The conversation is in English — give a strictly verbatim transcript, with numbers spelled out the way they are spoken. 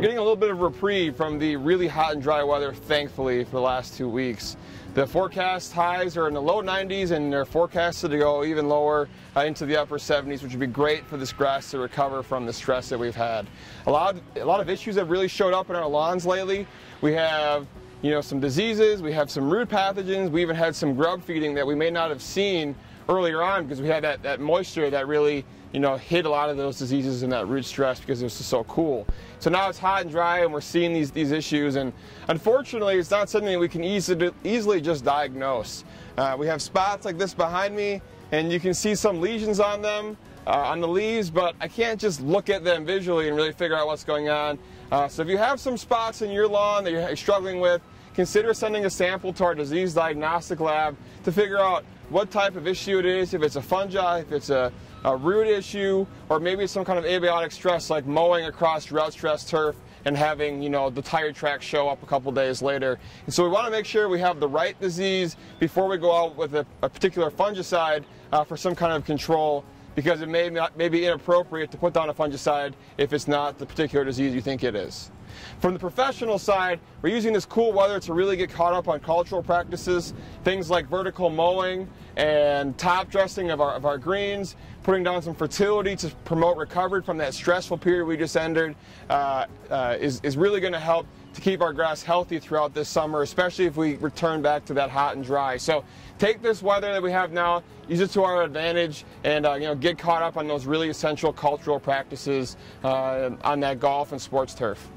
getting a little bit of reprieve from the really hot and dry weather, thankfully, for the last two weeks. The forecast highs are in the low nineties, and they're forecasted to go even lower uh, into the upper seventies, which would be great for this grass to recover from the stress that we've had. A lot, a lot of issues have really showed up in our lawns lately. We have, you know, some diseases, we have some root pathogens, we even had some grub feeding that we may not have seen earlier on because we had that, that moisture that really, you know, hit a lot of those diseases and that root stress because it was just so cool. So now it's hot and dry and we're seeing these, these issues, and unfortunately it's not something we can easy, easily just diagnose. Uh, we have spots like this behind me, and you can see some lesions on them, uh, on the leaves, but I can't just look at them visually and really figure out what's going on. Uh, so if you have some spots in your lawn that you're struggling with, consider sending a sample to our disease diagnostic lab to figure out what type of issue it is, if it's a fungi, if it's a, a root issue, or maybe it's some kind of abiotic stress like mowing across drought stress turf and having, you know, the tire track show up a couple days later. And so we want to make sure we have the right disease before we go out with a, a particular fungicide uh, for some kind of control, because it may, not, may be inappropriate to put down a fungicide if it's not the particular disease you think it is. From the professional side, we're using this cool weather to really get caught up on cultural practices, things like vertical mowing and top dressing of our, of our greens, putting down some fertility to promote recovery from that stressful period we just entered, uh, uh, is, is really going to help to keep our grass healthy throughout this summer, especially if we return back to that hot and dry. So take this weather that we have now, use it to our advantage, and uh, you know, get caught up on those really essential cultural practices uh, on that golf and sports turf.